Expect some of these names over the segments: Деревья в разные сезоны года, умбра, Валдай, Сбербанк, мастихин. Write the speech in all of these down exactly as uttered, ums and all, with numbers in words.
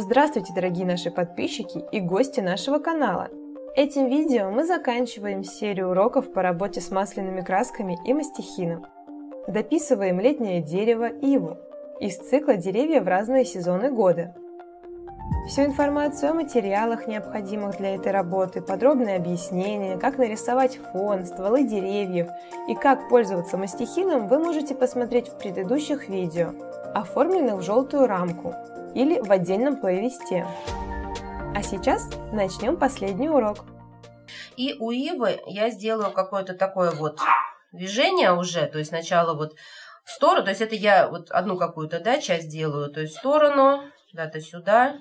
Здравствуйте, дорогие наши подписчики и гости нашего канала! Этим видео мы заканчиваем серию уроков по работе с масляными красками и мастихином. Дописываем летнее дерево иву из цикла «Деревья в разные сезоны года». Всю информацию о материалах, необходимых для этой работы, подробные объяснения, как нарисовать фон, стволы деревьев и как пользоваться мастихином вы можете посмотреть в предыдущих видео, оформленных в желтую рамку или в отдельном плейлисте. А сейчас начнем последний урок. И у ивы я сделаю какое-то такое вот движение уже, то есть сначала вот в сторону, то есть это я вот одну какую-то, да, часть делаю, то есть в сторону, куда-то сюда.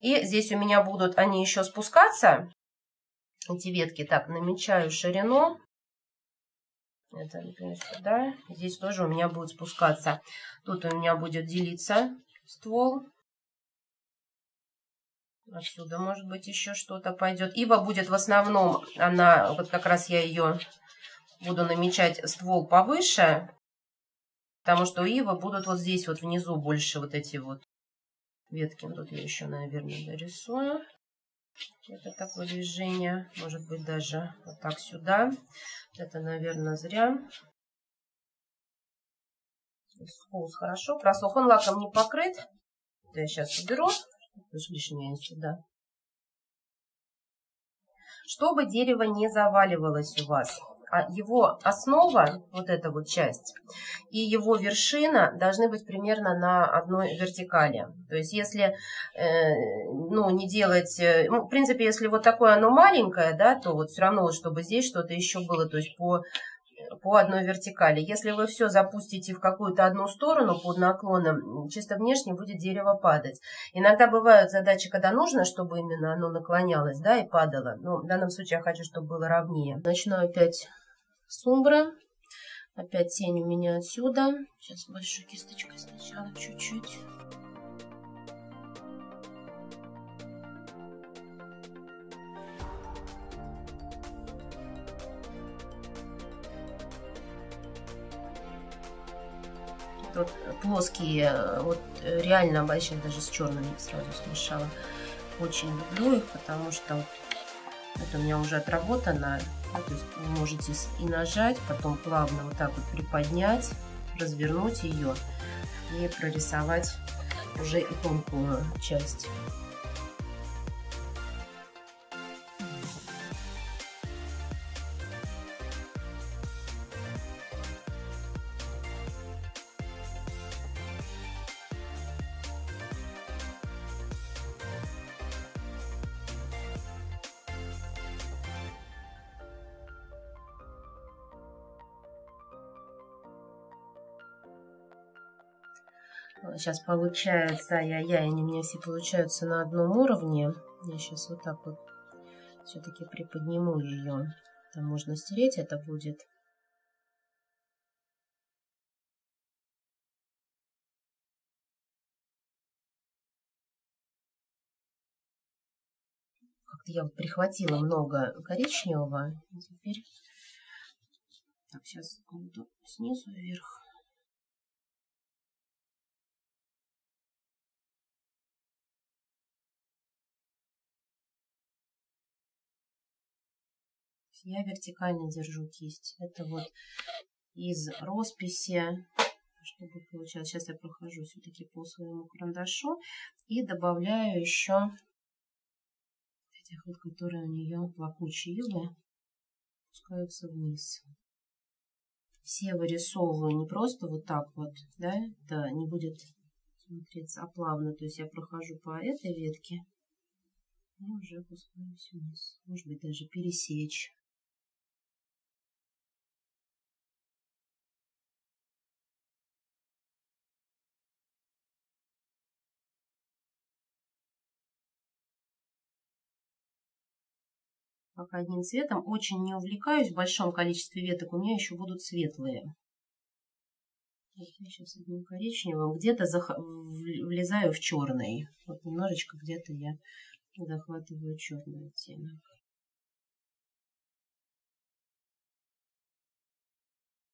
И здесь у меня будут они еще спускаться, эти ветки, так, намечаю ширину. Это, например, сюда. Здесь тоже у меня будет спускаться. Тут у меня будет делиться ствол. Отсюда, может быть, еще что-то пойдет. Ива будет в основном, она, вот как раз я ее буду намечать ствол повыше, потому что у ивы будут вот здесь вот внизу больше вот эти вот ветки. Тут я еще, наверное, дорисую. Это такое движение, может быть, даже вот так сюда. Это, наверное, зря. Соус хорошо просох. Он лаком не покрыт. Я сейчас уберу. Лишнее сюда. Чтобы дерево не заваливалось у вас, а его основа, вот эта вот часть, и его вершина должны быть примерно на одной вертикали. То есть, если э, ну, не делать... Ну, в принципе, если вот такое оно маленькое, да, то вот все равно, чтобы здесь что-то еще было, то есть по, по одной вертикали. Если вы все запустите в какую-то одну сторону под наклоном, чисто внешне будет дерево падать. Иногда бывают задачи, когда нужно, чтобы именно оно наклонялось, да, и падало. Но в данном случае я хочу, чтобы было ровнее. Начну опять... с умбры. Опять тень у меня отсюда. Сейчас большой кисточкой сначала чуть-чуть. Тут плоские, вот реально обычно даже с черными сразу смешала. Очень люблю их, потому что вот это у меня уже отработано. Да, то есть вы можете и нажать, потом плавно вот так вот приподнять, развернуть ее и прорисовать уже и тонкую часть. Сейчас получается, ай-яй-яй, они у меня все получаются на одном уровне. Я сейчас вот так вот все-таки приподниму ее. Там можно стереть, это будет. Как-то я прихватила много коричневого. И теперь так, сейчас буду снизу вверх. Я вертикально держу кисть. Это вот из росписи. Чтобы получалось. Сейчас я прохожу все-таки по своему карандашу и добавляю еще этих вот, которые у нее плакучие иглы, спускаются вниз. Все вырисовываю не просто вот так вот, да, это не будет смотреться, а плавно. То есть я прохожу по этой ветке и уже опускаюсь вниз. Может быть, даже пересечь. Пока одним цветом. Очень не увлекаюсь. В большом количестве веток у меня еще будут светлые. Я сейчас одним коричневым. Где-то зах... влезаю в черный. Вот немножечко где-то я захватываю черный оттенок.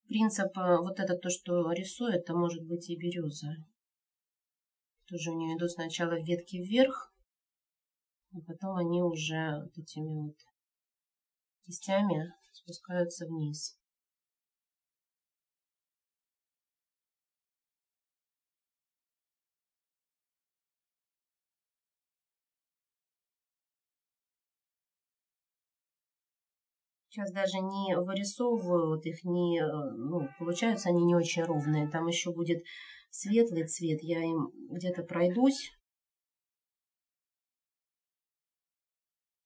Принцип вот это то, что рисую, это может быть и береза. Тоже у нее идут сначала ветки вверх, а потом они уже вот этими вот кистями спускаются вниз. Сейчас даже не вырисовываю вот их, не, ну, получаются они не очень ровные. Там еще будет светлый цвет, я им где-то пройдусь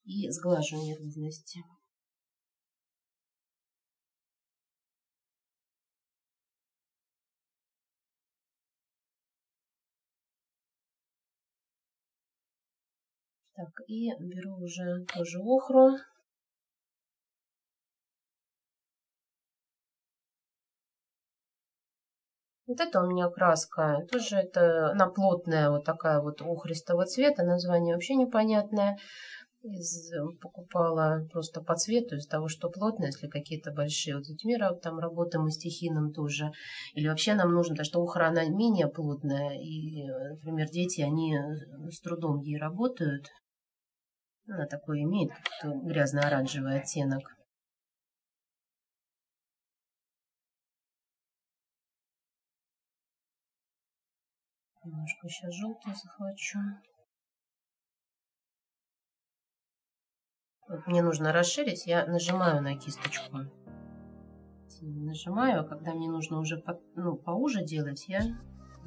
и сглажу неровности. Так, и беру уже тоже охру. Вот это у меня краска, тоже это она плотная, вот такая вот охристого цвета, название вообще непонятное. Из, покупала просто по цвету из-за того, что плотно, если какие-то большие вот этими там работы мы с стихийным тоже. Или вообще нам нужно, потому что охра она менее плотная, и, например, дети, они с трудом ей работают. Она такой имеет как-то грязно-оранжевый оттенок. Немножко сейчас желтый захвачу. Вот мне нужно расширить, я нажимаю на кисточку. Нажимаю, а когда мне нужно уже по, ну, поуже делать, я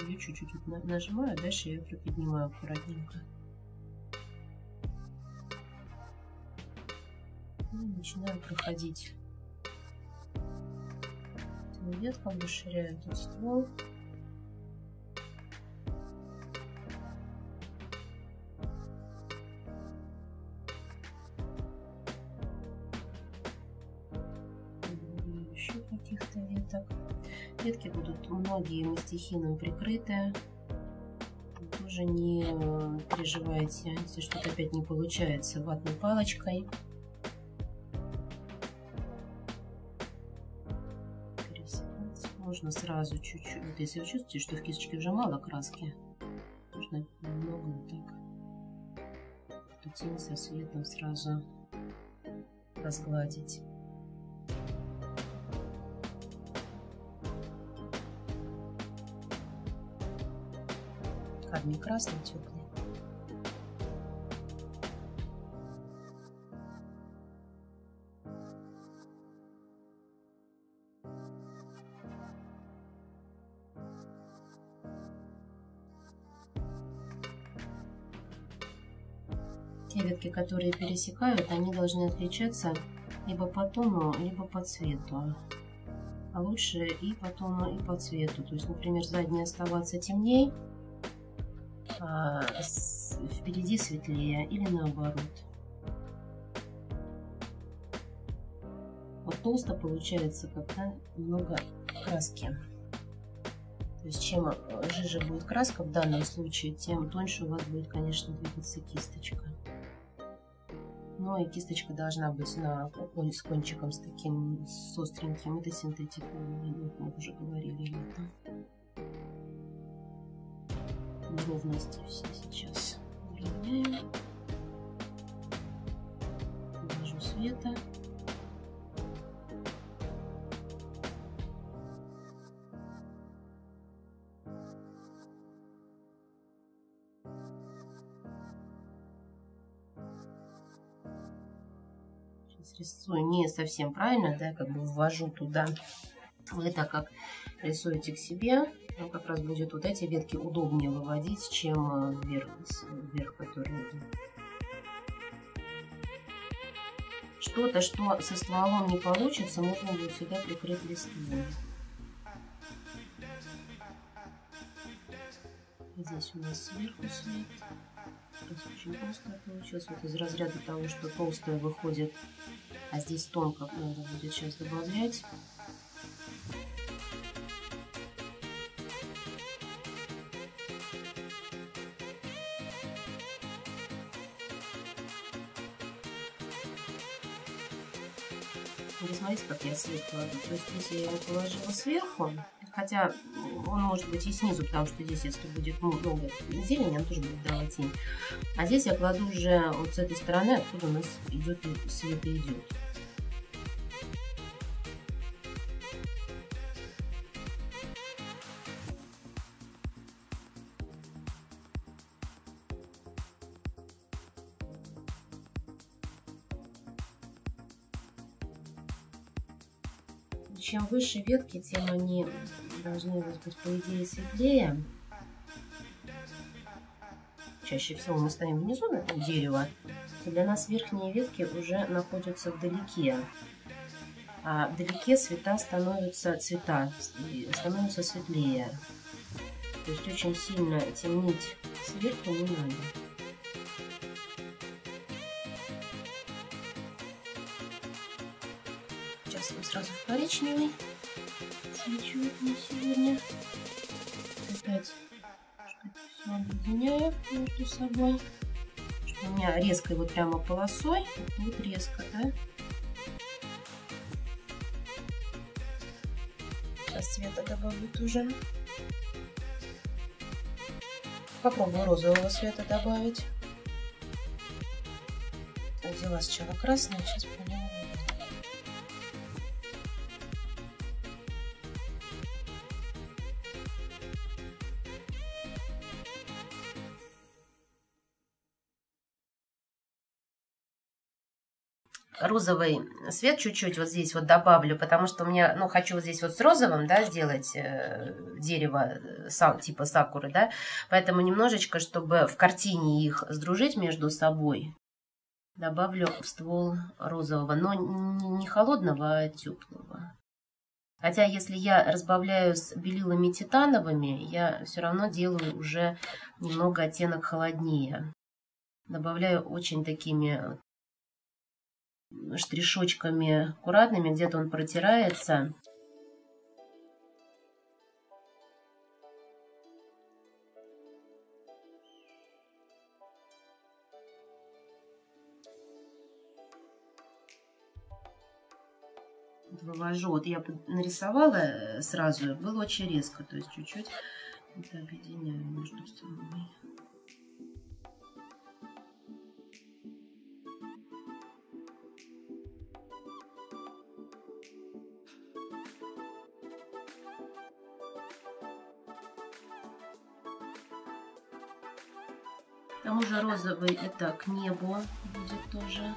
ее чуть-чуть нажимаю, дальше я ее приподнимаю аккуратненько. И начинаю проходить. Веткам расширяю этот ствол. Ветки будут многие мастихином прикрыты. Тоже не переживайте, если что-то опять не получается, ватной палочкой. Можно сразу чуть-чуть, вот если вы чувствуете, что в кисточке уже мало краски, нужно немного вот так, эту тень со светом сразу разгладить. Кармин красный, теплый. Те ветки, которые пересекают, они должны отличаться либо по тону, либо по цвету. А лучше и по тону, и по цвету. То есть, например, задние оставаться темнее, а впереди светлее или наоборот. Вот толсто получается, когда много краски. То есть чем жиже будет краска в данном случае, тем тоньше у вас будет, конечно, двигаться кисточка. Но и кисточка должна быть на, с кончиком с таким, с остреньким. Это синтетика, мы уже говорили об этом. Неровности все сейчас уравняем. Положу света. Сейчас рисую не совсем правильно, да, как бы ввожу туда. Вы так как рисуете к себе, ну, как раз будет вот эти ветки удобнее выводить, чем вверх, вверх которые идут. Что-то, что со стволом не получится, можно будет сюда прикрыть листвой. Здесь у нас сверху свет. Здесь очень толстая получилась. Вот из разряда того, что толстая выходит, а здесь тонко надо будет сейчас добавлять. Смотрите, как я свет кладу. То есть, если я его положила сверху, хотя Он может быть и снизу, потому что здесь, если будет много зелени, он тоже будет давать тень. А здесь я кладу уже вот с этой стороны, откуда у нас идет свет и идет. Чем выше ветки, тем они должны быть, по идее, светлее. Чаще всего мы стоим внизу на этом дерево, и для нас верхние ветки уже находятся вдалеке. А вдалеке цвета становятся, цвета становятся светлее. То есть очень сильно темнить сверху не надо. Сразу в коричневый. Ничего не сегодня. Опять все объединяю между собой. Что у меня резкой вот прямо полосой. Тут резко, да? Сейчас цвета добавлю тоже. Попробую розового цвета добавить. Взяла сначала красный, сейчас поняла. Розовый свет чуть-чуть вот здесь вот добавлю, потому что у меня, ну, хочу вот здесь вот с розовым, да, сделать э, дерево са, типа сакуры, да, поэтому немножечко, чтобы в картине их сдружить между собой, добавлю в ствол розового, но не холодного, а теплого. Хотя, если я разбавляю с белилами титановыми, я все равно делаю уже немного оттенок холоднее. Добавляю очень такими штришочками аккуратными, где-то он протирается. Вывожу, вот я нарисовала сразу, было очень резко, то есть чуть-чуть это объединяю между собой. К тому же розовый это к небу будет тоже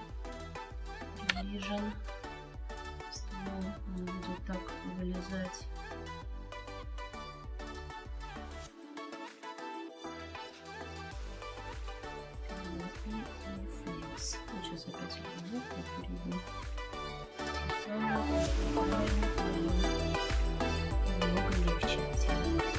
приближен. Он будет так вылезать. Флекс. Сейчас опять перейду. Немного легче делать.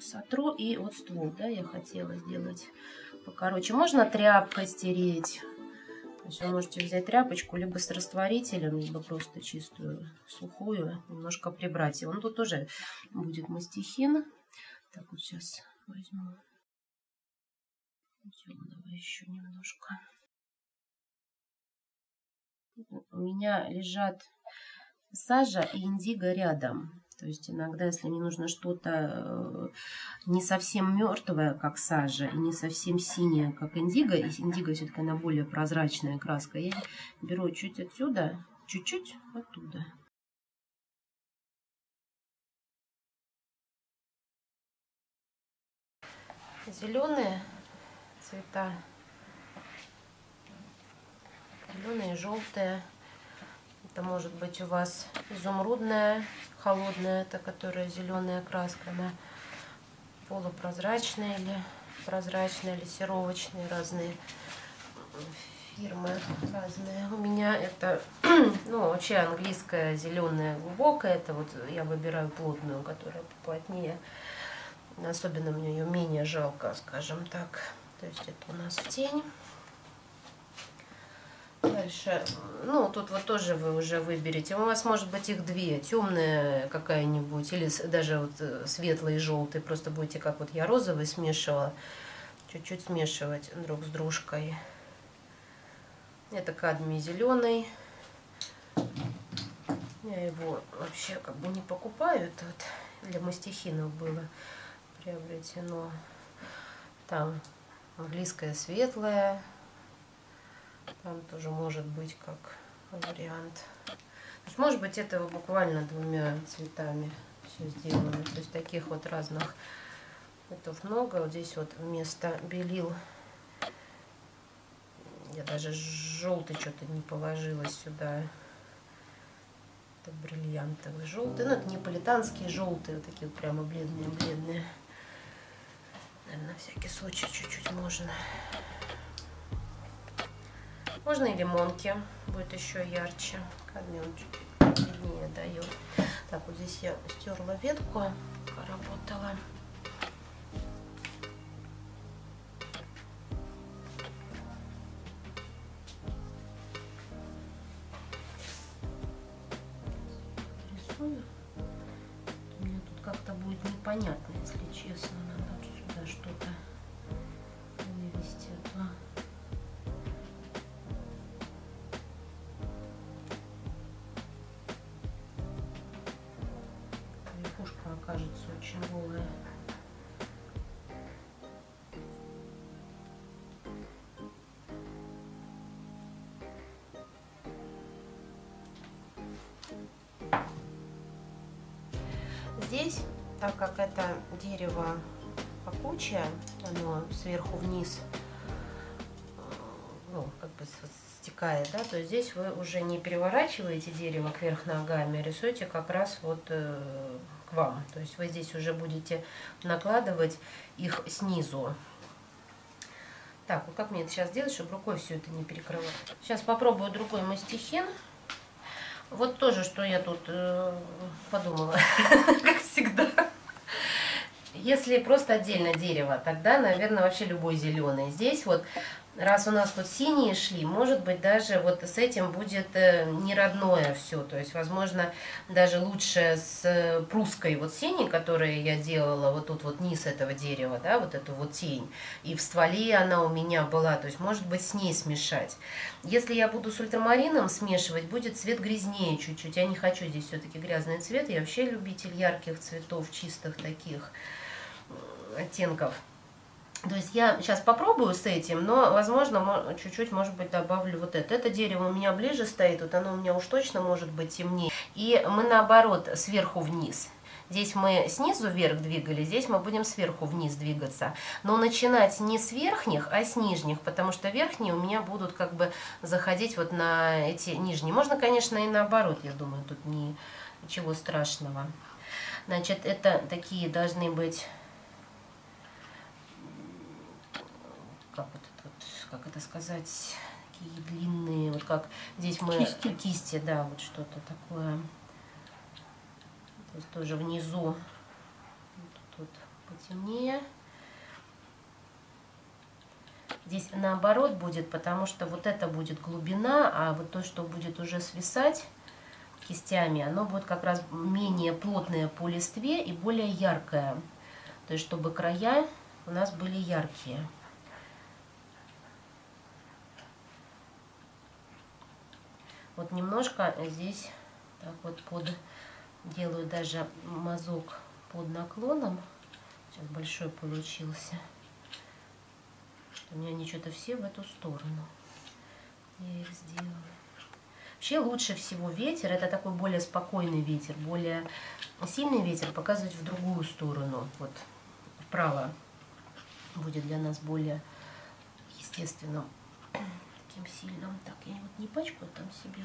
Сотру и вот ствол, да, я хотела сделать покороче. Можно тряпкой стереть. То есть вы можете взять тряпочку либо с растворителем, либо просто чистую, сухую, немножко прибрать его. Ну, тут тоже будет мастихин. Так, вот сейчас возьму темного еще немножко. У меня лежат сажа и индиго рядом. То есть иногда, если мне нужно что-то не совсем мертвое, как сажа, и не совсем синее, как индиго, и индиго все-таки она более прозрачная краска, я беру чуть отсюда, чуть-чуть оттуда. Зеленые цвета, зеленые, желтые. Это может быть у вас изумрудная, холодная, это которая зеленая краска, она полупрозрачная или прозрачная, или серовочные, разные фирмы разные. У меня это, ну, вообще английская зеленая глубокая, это вот я выбираю плотную, которая поплотнее. Особенно мне ее менее жалко, скажем так. То есть это у нас тень. Дальше, ну, тут вот тоже вы уже выберете. У вас может быть их две, темная какая-нибудь, или даже вот светлый и желтый. Просто будете, как вот я розовый смешивала, чуть-чуть смешивать друг с дружкой. Это кадмий зеленый. Я его вообще как бы не покупаю. Это вот для мастихинов было приобретено. Там английская светлая. Там тоже может быть как вариант. То есть, может быть, это буквально двумя цветами все сделано. То есть таких вот разных цветов много. Вот здесь вот вместо белил я даже желтый что-то не положила сюда. Это бриллиантовый желтый. Ну, это неаполитанские желтые, вот такие вот прямо бледные-бледные. Наверное, на всякий случай чуть-чуть можно. Можно и лимонки, будет еще ярче. Кадмиум чуть длиннее даю. Так, вот здесь я стерла ветку, поработала. Рисую. Мне тут как-то будет непонятно, если честно. Надо сюда что-то вывести. Кажется, очень голая. Здесь, так как это дерево пахучее, оно сверху вниз, ну, как бы стекает, да, то здесь вы уже не переворачиваете дерево кверх ногами, а рисуете как раз вот к вам. То есть вы здесь уже будете накладывать их снизу. Так, вот как мне это сейчас делать, чтобы рукой все это не перекрывать? Сейчас попробую другой мастихин. Вот тоже, что я тут подумала, как всегда. Если просто отдельно дерево, тогда, наверное, вообще любой зеленый. Здесь вот, раз у нас тут синие шли, может быть, даже вот с этим будет не родное все. То есть, возможно, даже лучше с прусской вот синей, которую я делала, вот тут вот низ этого дерева, да, вот эту вот тень. И в стволе она у меня была, то есть, может быть, с ней смешать. Если я буду с ультрамарином смешивать, будет цвет грязнее чуть-чуть. Я не хочу здесь все-таки грязный цвет. Я вообще любитель ярких цветов, чистых таких оттенков. То есть я сейчас попробую с этим, но, возможно, чуть-чуть, может быть, добавлю вот это. Это дерево у меня ближе стоит, вот оно у меня уж точно может быть темнее. И мы, наоборот, сверху вниз. Здесь мы снизу вверх двигали, здесь мы будем сверху вниз двигаться. Но начинать не с верхних, а с нижних, потому что верхние у меня будут как бы заходить вот на эти нижние. Можно, конечно, и наоборот, я думаю, тут ничего страшного. Значит, это такие должны быть... Как, вот это, вот, как это сказать, такие длинные, вот как здесь мы кисти, кисти да, вот что-то такое. То есть тоже внизу вот тут потемнее. Здесь наоборот будет, потому что вот это будет глубина, а вот то, что будет уже свисать кистями, оно будет как раз менее плотное по листве и более яркое. То есть чтобы края у нас были яркие. Вот немножко здесь так вот под, делаю даже мазок под наклоном. Сейчас большой получился. У меня они что-то все в эту сторону. Я их сделала. Вообще лучше всего ветер, это такой более спокойный ветер, более сильный ветер показывать в другую сторону. Вот вправо будет для нас более естественным. Сильным. Так, я вот не пачкаю там себе.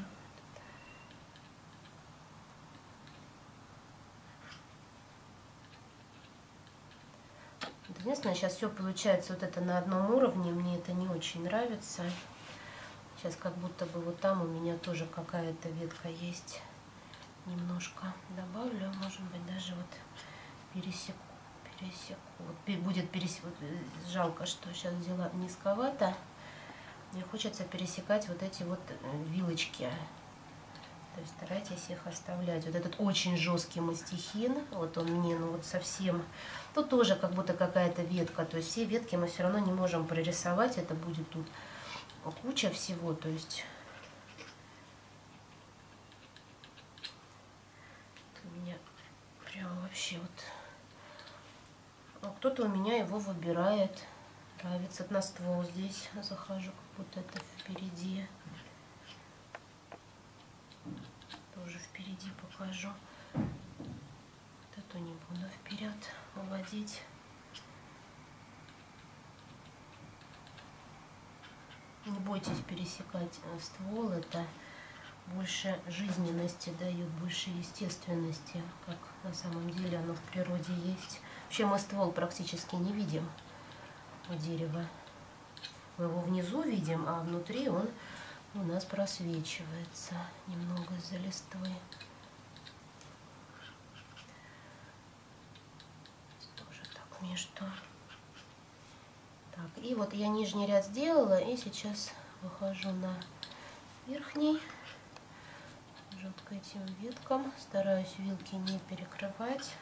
Единственное, сейчас все получается вот это на одном уровне, мне это не очень нравится. Сейчас как будто бы вот там у меня тоже какая-то ветка есть. Немножко добавлю, может быть, даже вот пересеку. пересеку. Вот будет перес... Жалко, что сейчас взяла низковато. Мне хочется пересекать вот эти вот вилочки. То есть старайтесь их оставлять. Вот этот очень жесткий мастихин, вот он мне, ну вот совсем... Тут тоже как будто какая-то ветка, то есть все ветки мы все равно не можем прорисовать, это будет тут куча всего, то есть... У меня прям вообще вот... А кто-то у меня его выбирает, нравится. На ствол здесь захожу, как будто это впереди. Уже впереди покажу. Вот эту не буду вперед уводить. Не бойтесь пересекать ствол. Это больше жизненности дает, больше естественности, как на самом деле оно в природе есть. Вообще мы ствол практически не видим у дерева. Мы его внизу видим, а внутри он... у нас просвечивается немного из-за листвы. Тоже так между. Так, и вот я нижний ряд сделала, и сейчас выхожу на верхний. Жутко к этим веткам. Стараюсь вилки не перекрывать.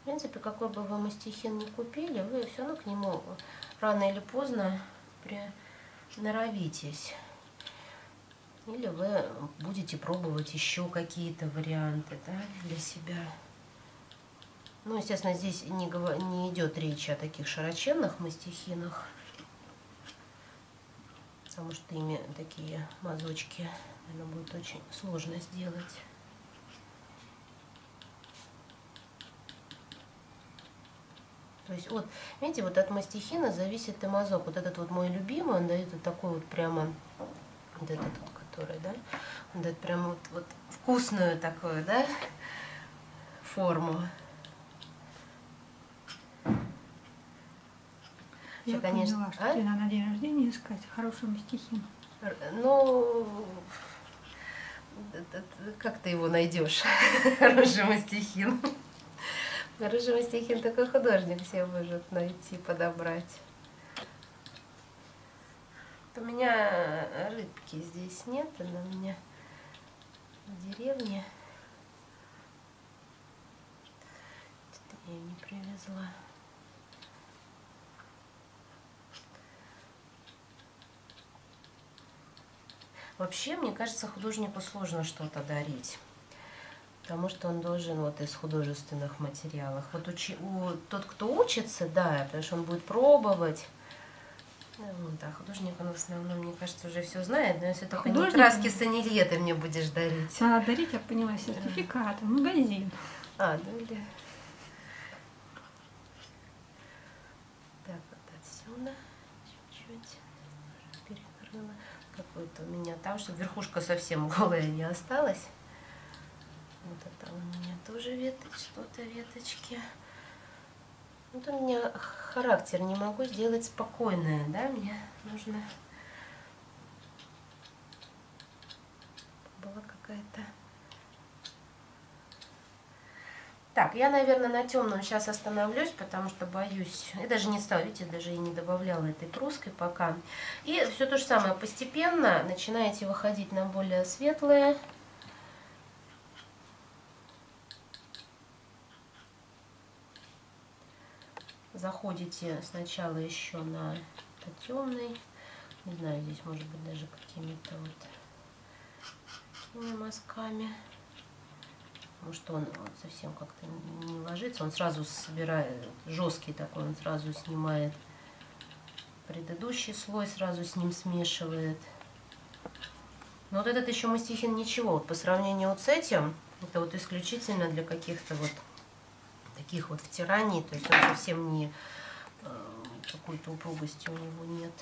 В принципе, какой бы вы мастихин ни купили, вы все равно к нему рано или поздно приноровитесь. Или вы будете пробовать еще какие-то варианты, да, для себя. Ну, естественно, здесь не, не идет речь о таких широченных мастихинах, потому что ими такие мазочки, наверное, будет очень сложно сделать. То есть, вот, видите, вот от мастихина зависит и мазок. Вот этот вот мой любимый, он дает вот такой вот прямо, вот этот вот, который, да, он дает прямо вот, вот вкусную такую, да, форму. Я, Все, конечно, поняла, что а? тебе надо на день рождения искать хороший мастихин. Ну, как ты его найдешь, хороший мастихин? Хороший мастихин такой художник все может найти, подобрать. У меня рыбки здесь нет, она у меня в деревне. Что-то я не привезла. Вообще, мне кажется, художнику сложно что-то дарить. Потому что он должен вот из художественных материалов. Вот учи, у, тот, кто учится, да, потому что он будет пробовать. Ну, да, художник, он в основном, мне кажется, уже все знает. Но если только не краски сомелье ты мне будешь дарить. Надо дарить, я поняла, сертификат, да. Магазин. А, да, да. Так, вот отсюда чуть-чуть перекрыла. Какой-то у меня там, чтобы верхушка совсем голая не осталась. Вот это у меня тоже веточки, что-то веточки. Вот у меня характер, не могу сделать спокойное, да, мне нужно... Была какая-то... Так, я, наверное, на темном сейчас остановлюсь, потому что боюсь. Я даже не стала, видите, даже и не добавляла этой прусской пока. И все то же самое, постепенно начинаете выходить на более светлые... Заходите сначала еще на темный, не знаю, здесь может быть даже какими-то вот мазками, потому что он вот совсем как-то не ложится, он сразу собирает, жесткий такой, он сразу снимает предыдущий слой, сразу с ним смешивает. Но вот этот еще мастихин ничего, вот по сравнению вот с этим, это вот исключительно для каких-то вот таких вот втираний, то есть он совсем не какой-то упругости у него нет.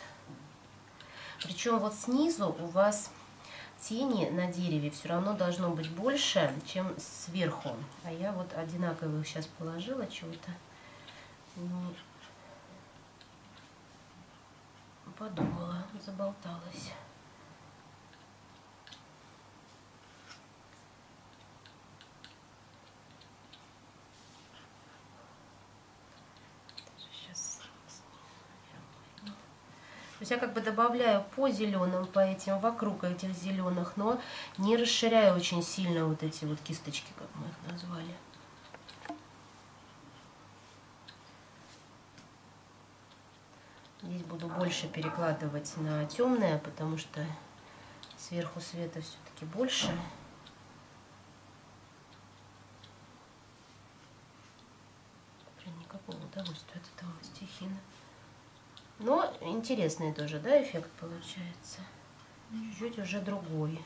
Причем вот снизу у вас тени на дереве все равно должно быть больше, чем сверху. А я вот одинаковых сейчас положила чего-то. Подумала, заболталась. То есть я как бы добавляю по зеленым, по этим, вокруг этих зеленых, но не расширяю очень сильно вот эти вот кисточки, как мы их назвали. Здесь буду больше перекладывать на темное, потому что сверху света все-таки больше. Блин, никакого удовольствия от этого мастихина. Но интересный тоже, да, эффект получается. Чуть-чуть уже другой.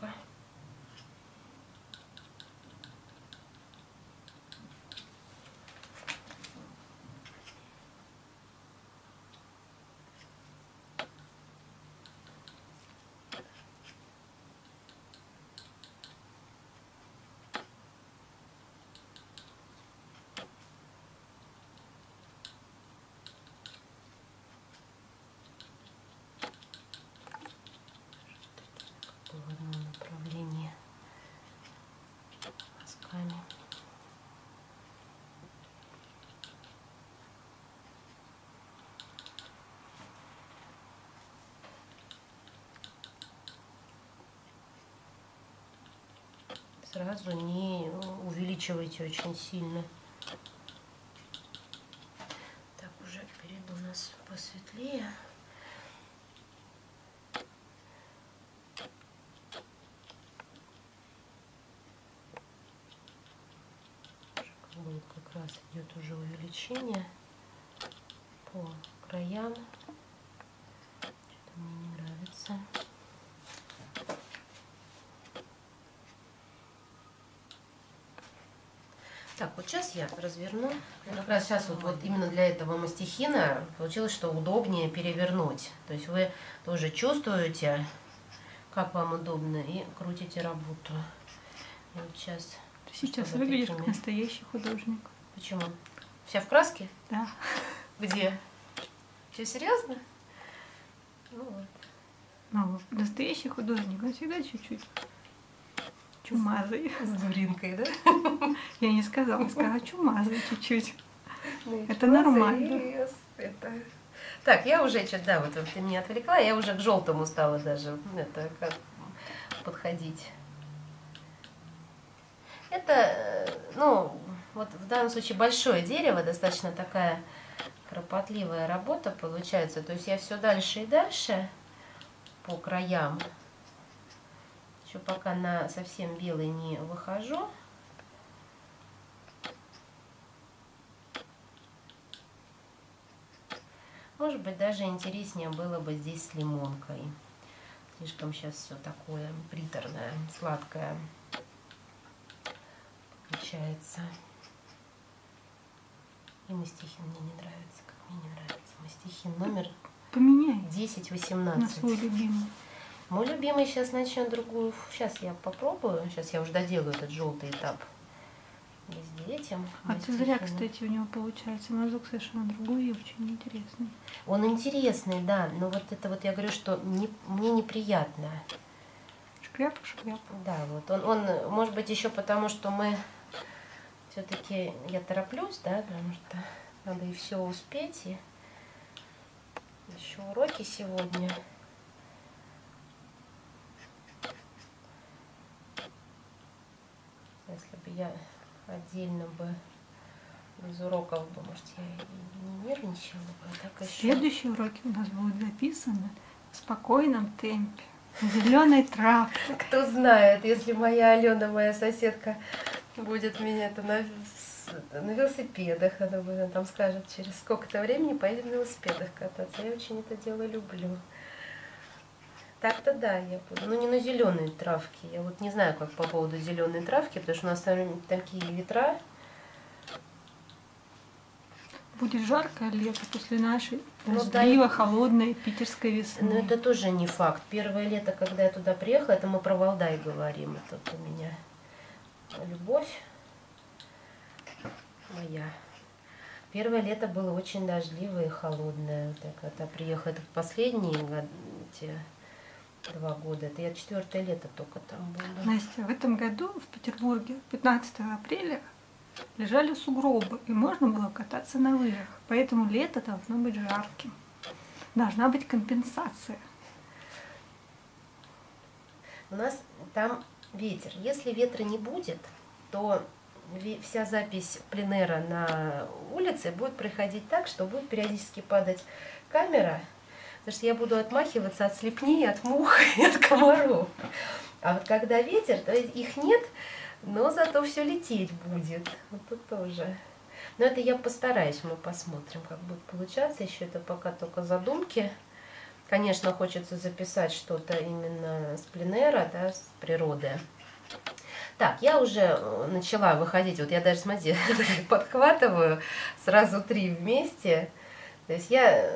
Пока. Сразу не увеличивайте очень сильно. Так, уже перед у нас посветлее. Вот как раз идет уже увеличение по краям. Что-то мне не нравится. Так, вот сейчас я разверну. Как раз сейчас вот, вот именно для этого мастихина получилось, что удобнее перевернуть. То есть вы тоже чувствуете, как вам удобно, и крутите работу. И вот сейчас сейчас выглядишь такими... как настоящий художник. Почему? Вся в краске? Да. Где? Что, серьезно? Ну вот. Ну, настоящий художник, он всегда чуть-чуть. Чумазый. С дуринкой, да? Я не сказала, я сказала чумазый чуть-чуть. Ну, это нормально. Это... Так, я уже что-то, да, вот ты меня отвлекла, я уже к желтому стала даже это, как подходить. Это, ну, вот в данном случае большое дерево, достаточно такая кропотливая работа получается. То есть я все дальше и дальше по краям. Еще пока на совсем белый не выхожу. Может быть, даже интереснее было бы здесь с лимонкой. Слишком сейчас все такое приторное, сладкое получается. И мастихин мне не нравится, как мне не нравится. Мастихин номер поменяй. десять восемнадцать. На свой любимый. Мой любимый сейчас начнет другую. Сейчас я попробую. Сейчас я уже доделаю этот желтый этап. Везде этим. А ты зря, кстати, у него получается. Мазок совершенно другой и очень интересный. Он интересный, да. Но вот это вот я говорю, что не, мне неприятно. Шкляпа, шкляпа. Да, вот. Он, он, может быть, еще потому, что мы все-таки... Я тороплюсь, да, потому что надо и все успеть. И еще уроки сегодня. Если бы я отдельно бы без уроков бы, может, я и не нервничала бы. Так еще... Следующие уроки у нас будут записаны в спокойном темпе, зеленой травкой. Кто знает, если моя Алена, моя соседка, будет меня это на, на велосипедах, она, она там скажет, через сколько-то времени поедем на велосипедах кататься. Я очень это дело люблю. Так-то да, я поняла. Ну не на зеленые травки. Я вот не знаю, как по поводу зеленой травки, потому что у нас там такие ветра. Будет жаркое лето после нашей дождливо, ну, да, холодной питерской весны. Но это тоже не факт. Первое лето, когда я туда приехала, это мы про Валдай говорим. Это вот у меня любовь моя. Первое лето было очень дождливое и холодное. Вот я когда приехала, это в последние те два года. Это я четвертое лето только там была. Настя, в этом году в Петербурге пятнадцатого апреля лежали сугробы, и можно было кататься на лыжах. Поэтому лето должно быть жарким. Должна быть компенсация. У нас там ветер. Если ветра не будет, то вся запись пленэра на улице будет проходить так, что будет периодически падать камера. Потому что я буду отмахиваться от слепней, от мух и от комаров. А вот когда ветер, то их нет. Но зато все лететь будет. Вот тут тоже. Но это я постараюсь, мы посмотрим, как будет получаться. Еще это пока только задумки. Конечно, хочется записать что-то именно с пленэра, да, с природы. Так, я уже начала выходить. Вот я даже, смотрите, подхватываю сразу три вместе. То есть я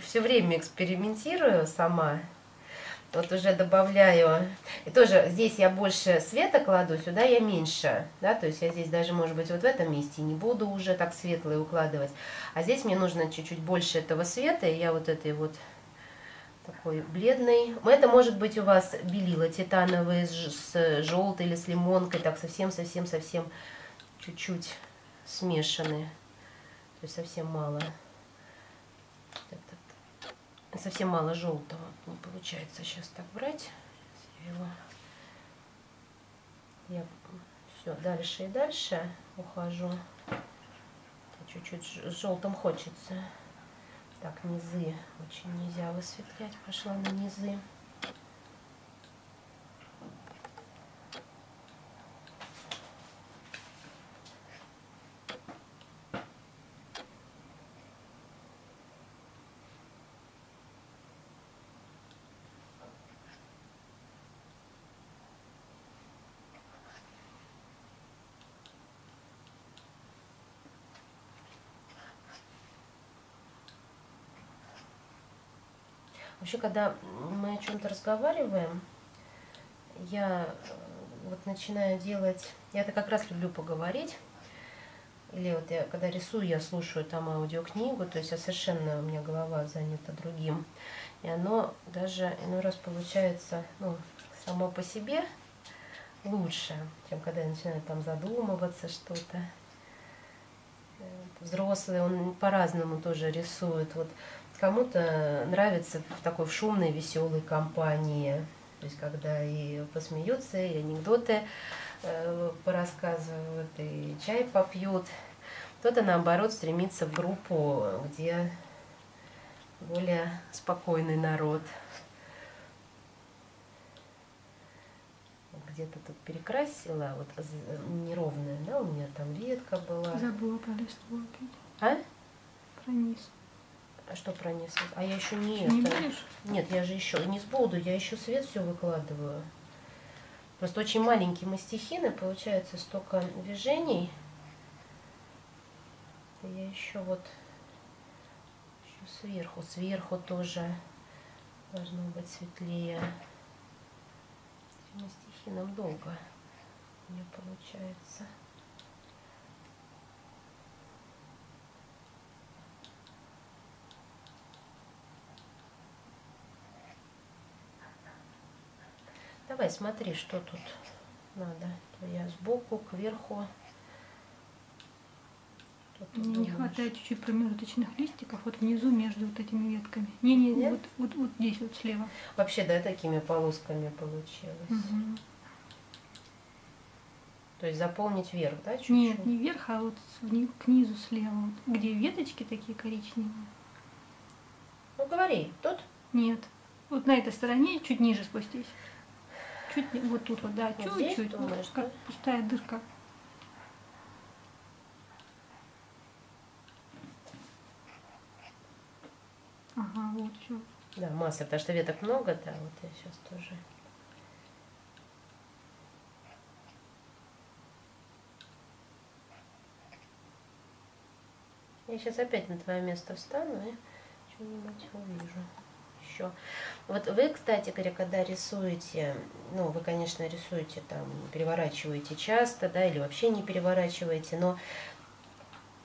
все время экспериментирую сама. Вот уже добавляю, и тоже здесь я больше света кладу, сюда я меньше, да, то есть я здесь даже, может быть, вот в этом месте не буду уже так светлые укладывать, а здесь мне нужно чуть-чуть больше этого света, и я вот этой вот такой бледной, это может быть у вас белила титановые с желтой или с лимонкой, так совсем-совсем-совсем чуть-чуть смешаны, то есть совсем мало. Совсем мало желтого. Не получается сейчас так брать. Я все дальше и дальше ухожу. Чуть-чуть желтым хочется. Так, низы. Очень нельзя высветлять. Пошла на низы. Вообще, когда мы о чем-то разговариваем, я вот начинаю делать... Я это как раз люблю поговорить. Или вот я, когда рисую, я слушаю там аудиокнигу, то есть я совершенно, у меня голова занята другим. И оно даже иной раз получается, ну, само по себе лучше, чем когда я начинаю там задумываться что-то. Взрослые, он по-разному тоже рисует. Вот кому-то нравится в такой в шумной, веселой компании, то есть когда и посмеются, и анекдоты э, порассказывают, и чай попьют. Кто-то, наоборот, стремится в группу, где более спокойный народ. Где-то тут перекрасила, вот неровная, да, у меня там ветка была. Забыла про листву опять. А? Про низ. А что про низ? А я еще не, не это. Будешь? Нет, я же еще не сбуду, я еще свет все выкладываю. Просто очень маленькие мастихины, получается столько движений. Я еще вот еще сверху, сверху тоже должно быть светлее. Мастихином долго у меня получается. Давай смотри, что тут надо. То я сбоку, кверху. Мне не хватает чуть-чуть промежуточных листиков вот внизу между вот этими ветками. Не, не, не вот, вот, вот здесь вот слева. Вообще, да, такими полосками получилось. Угу. То есть заполнить вверх, да, чуть-чуть? Нет, не вверх, а вот к низу слева, вот, где веточки такие коричневые. Ну говори, тут? Нет, вот на этой стороне чуть ниже спустись. Чуть вот тут вот, да, чуть-чуть, вот вот, как пустая дырка. Ага, вот все. Да, масса, потому что веток много, да, вот я сейчас тоже. Я сейчас опять на твое место встану и что-нибудь увижу. Еще. Вот вы, кстати говоря, когда рисуете, ну, вы, конечно, рисуете там, переворачиваете часто, да, или вообще не переворачиваете, но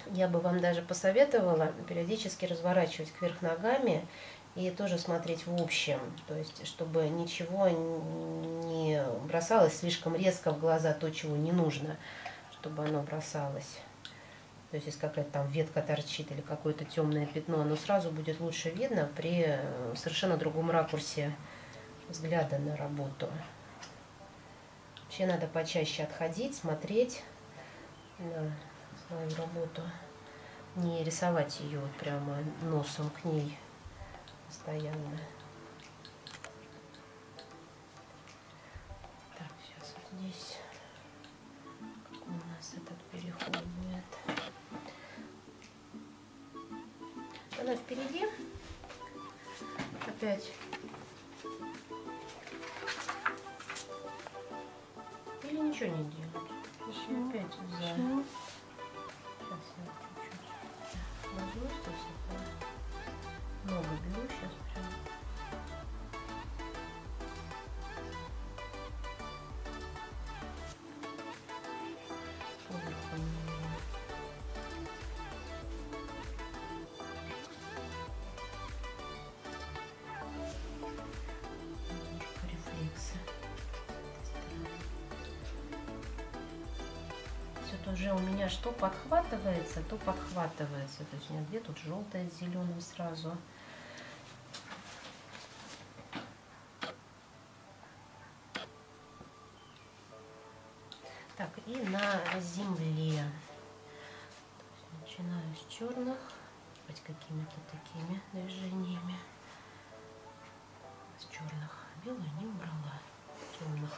я бы вам даже посоветовала периодически разворачивать кверх ногами и тоже смотреть в общем, то есть, чтобы ничего не бросалось слишком резко в глаза, то, чего не нужно, чтобы оно бросалось. То есть, если какая-то там ветка торчит или какое-то темное пятно, оно сразу будет лучше видно при совершенно другом ракурсе взгляда на работу. Вообще надо почаще отходить, смотреть на свою работу, не рисовать ее вот прямо носом к ней постоянно. Так, сейчас вот здесь как у нас этот переход будет. Она впереди, опять, или ничего не делать, еще опять за, сейчас я чуть-чуть возьму, что всякое, много беру сейчас прям. Уже у меня что подхватывается, то подхватывается. То есть у меня где тут желтое с зеленым сразу. Так, и на земле. Начинаю с черных, хоть какими-то такими движениями. С черных. Белую не убрала. Темных.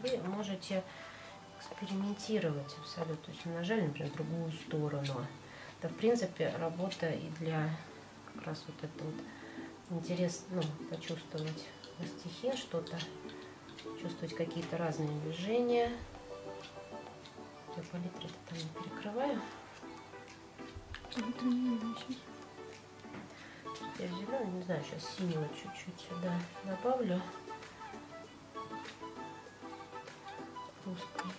Вы можете экспериментировать абсолютно. То есть нажали, например, в другую сторону. Это, в принципе, работа и для как раз вот это вот интерес, ну, почувствовать на стихе что-то, чувствовать какие-то разные движения. Я палитру там не перекрываю. Я взяла, не знаю, сейчас синего чуть-чуть сюда добавлю. Русский.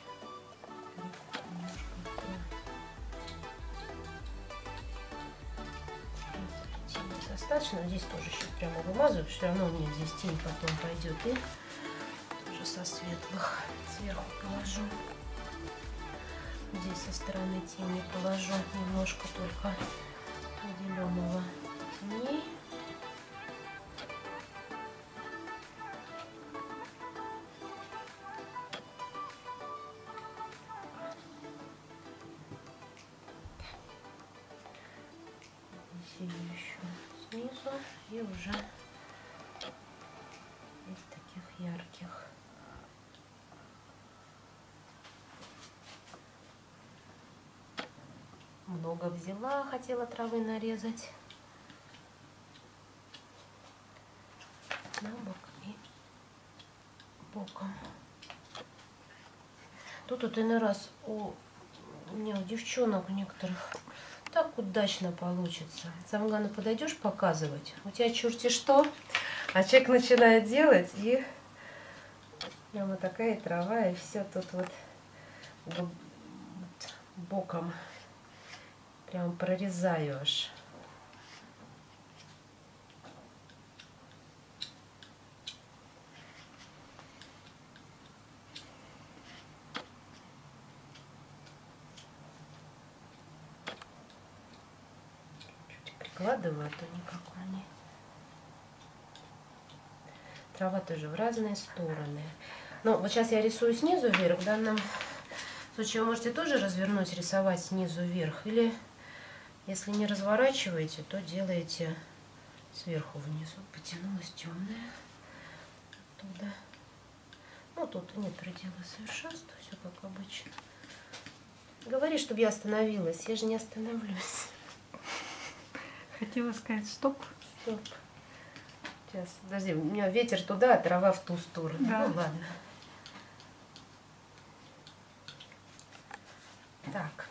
Достаточно. Здесь тоже еще прямо вымазываю, все равно у меня здесь тень потом пойдет, и уже со светлых сверху положу. Здесь со стороны тени положу немножко только зеленого теней. И уже из таких ярких. Много взяла, хотела травы нарезать. На бок и боком. Тут вот иной раз у, у меня у девчонок у некоторых так удачно получится. Самое главное, подойдешь показывать. У тебя черти что, а человек начинает делать, и прямо такая трава, и все тут вот боком прям прорезаю аж. Вкладываю, а то никак они. Трава тоже в разные стороны. Ну, вот сейчас я рисую снизу вверх. В данном случае вы можете тоже развернуть, рисовать снизу вверх. Или, если не разворачиваете, то делаете сверху вниз. Потянулась темная оттуда. Ну, тут нет предела совершенства, все как обычно. Говори, чтобы я остановилась, я же не остановлюсь. Хотела сказать стоп. Стоп. Сейчас, подожди, у меня ветер туда, а трава в ту сторону. Да. Ну ладно. Так.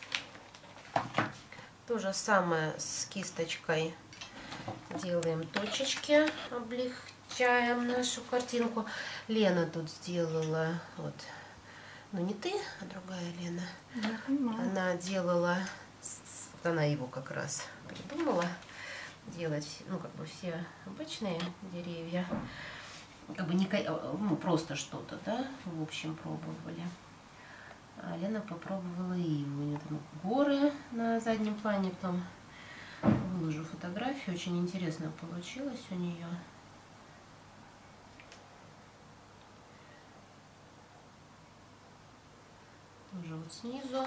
То же самое с кисточкой. Делаем точечки, облегчаем нашу картинку. Лена тут сделала, вот, ну не ты, а другая Лена. Я понимаю. Она делала, она его как раз придумала делать, ну как бы все обычные деревья, как бы не, ну, просто что-то, да, в общем пробовали. А Лена попробовала и его, у нее там горы на заднем плане, потом. Выложу фотографию, очень интересно получилось у нее. Тоже вот снизу.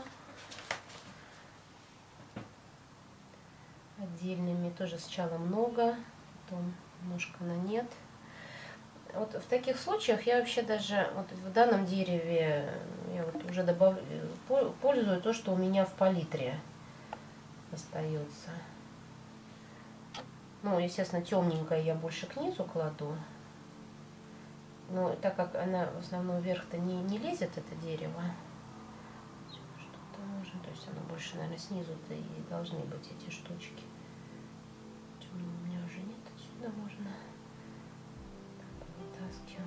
Отдельными тоже сначала много, потом немножко на нет. Вот в таких случаях я вообще даже вот в данном дереве я вот уже добавляю, пользую то, что у меня в палитре остается. Ну, естественно, темненькая я больше к низу кладу. Но так как она в основном вверх-то не, не лезет, это дерево, что-то можно. То есть оно больше, наверное, снизу-то и должны быть эти штучки. Темного у меня уже нет, отсюда можно вытаскивать.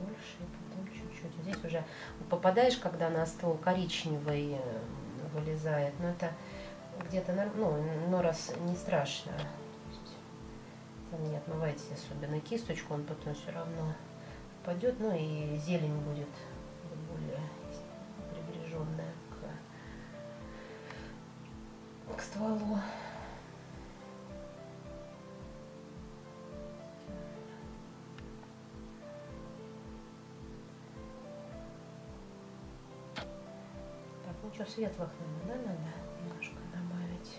Больше, потом чуть-чуть. Здесь уже попадаешь, когда на ствол коричневый вылезает, но это где-то, ну, но раз не страшно. Там не отмывайте особенно кисточку, он потом все равно упадет, ну и зелень будет более приближенная к, к стволу. Еще светлых, наверное, да, надо немножко добавить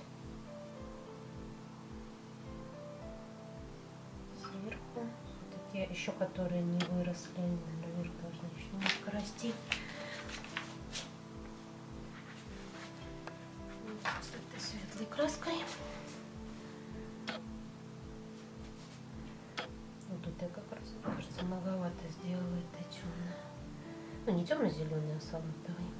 сверху. Вот такие еще, которые не выросли, наверх должны еще немножко расти. С этой светлой краской. Вот тут я как раз, кажется, многовато сделала это темно. Ну, не темно-зеленый, а салатовый.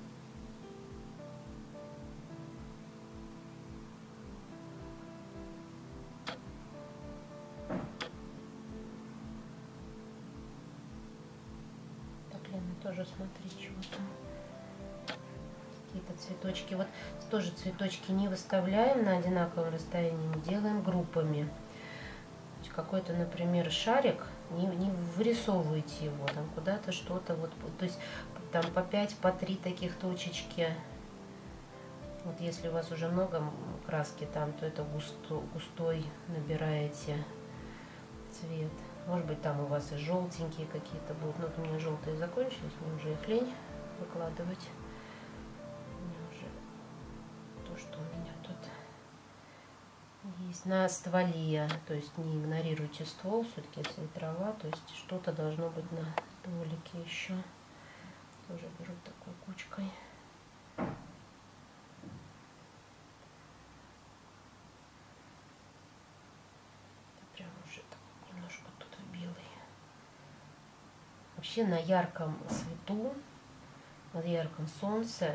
Тоже смотри, чего там. Какие-то цветочки. Вот тоже цветочки не выставляем на одинаковом расстоянии, мы делаем группами. Какой-то, например, шарик, не, не вырисовывайте его там куда-то, что-то. Вот, то есть там по пять, по три таких точечки. Вот если у вас уже много краски там, то это густо, густой набираете цвет. Может быть, там у вас и желтенькие какие-то будут. Но вот у меня желтые закончились, мне уже их лень выкладывать. У меня уже то, что у меня тут есть на стволе. То есть не игнорируйте ствол, все-таки это не трава. То есть что-то должно быть на стволике еще. Тоже беру такой кучкой. Вообще на ярком свету, на ярком солнце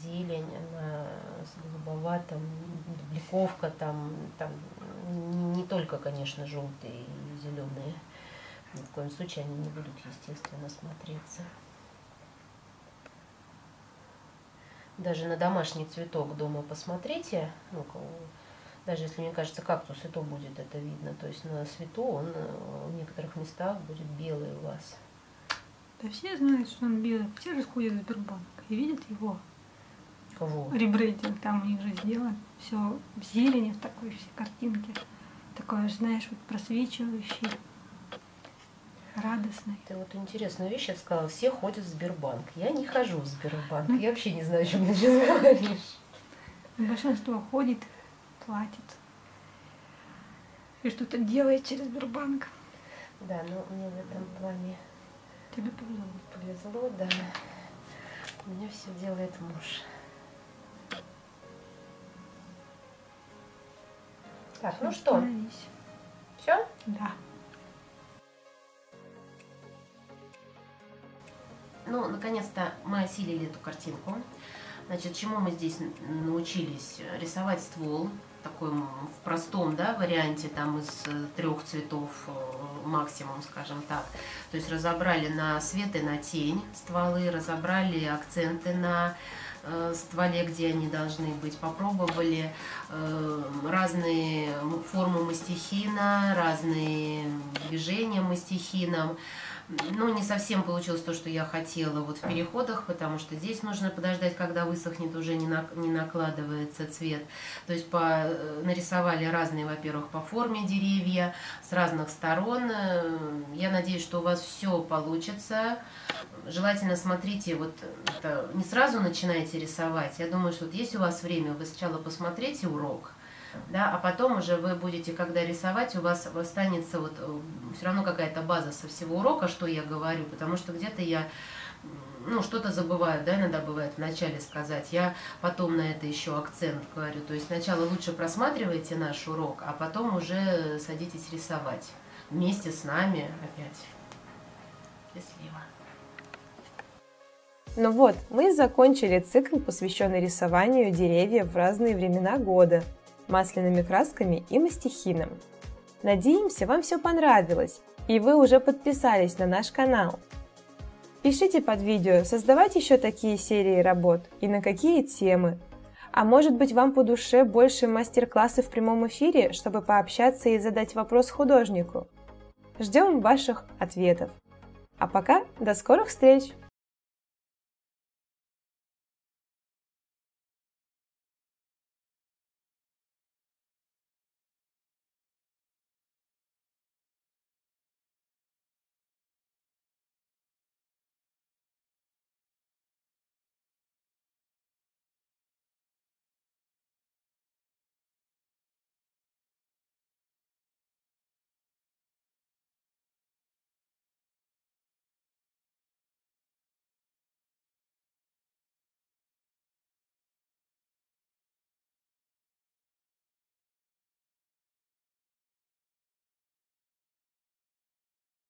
зелень, она с голубоватым, бликовка там, там не, не только, конечно, желтые и зеленые. Ни в коем случае они не будут, естественно, смотреться. Даже на домашний цветок дома посмотрите, ну, даже если, мне кажется, кактус, и то будет это видно. То есть на свету он в некоторых местах будет белый у вас. Да все знают, что он белый. Все же ходят в Сбербанк и видят его. Кого? Ребрендинг там у них же сделан. Все в зелени, в такой все картинке. Такое, знаешь, вот просвечивающий, радостный. Ты вот интересную вещь я сказала. Все ходят в Сбербанк. Я не хожу в Сбербанк. Ну, я вообще не знаю, о чем ты сейчас говоришь. Большинство ходит, платит. И что-то делает через Сбербанк. Да, ну мне в этом плане... Тебе повезло. Повезло, да. У меня все делает муж. Так, все, ну что? Все? Да. Ну, наконец-то мы осилили эту картинку. Значит, чему мы здесь научились? Рисовать ствол в таком в простом, да, варианте, там из трех цветов максимум, скажем так. То есть разобрали на свет и на тень стволы, разобрали акценты на э, стволе, где они должны быть. Попробовали э, разные формы мастихина, разные движения мастихином. Ну, не совсем получилось то, что я хотела вот в переходах, потому что здесь нужно подождать, когда высохнет, уже не, на, не накладывается цвет. То есть по, нарисовали разные, во-первых, по форме деревья, с разных сторон. Я надеюсь, что у вас все получится. Желательно смотрите, вот это, не сразу начинайте рисовать. Я думаю, что вот есть у вас время, вы сначала посмотрите урок. Да, а потом уже вы будете, когда рисовать, у вас останется вот все равно какая-то база со всего урока, что я говорю, потому что где-то я, ну, что-то забываю, да, иногда бывает вначале сказать, я потом на это еще акцент говорю. То есть сначала лучше просматривайте наш урок, а потом уже садитесь рисовать вместе с нами опять. Счастливо! Ну вот, мы закончили цикл, посвященный рисованию деревьев в разные времена года, масляными красками и мастихином. Надеемся, вам все понравилось и вы уже подписались на наш канал. Пишите под видео, создавать еще такие серии работ и на какие темы. А может быть, вам по душе больше мастер-классы в прямом эфире, чтобы пообщаться и задать вопрос художнику? Ждем ваших ответов. А пока, до скорых встреч!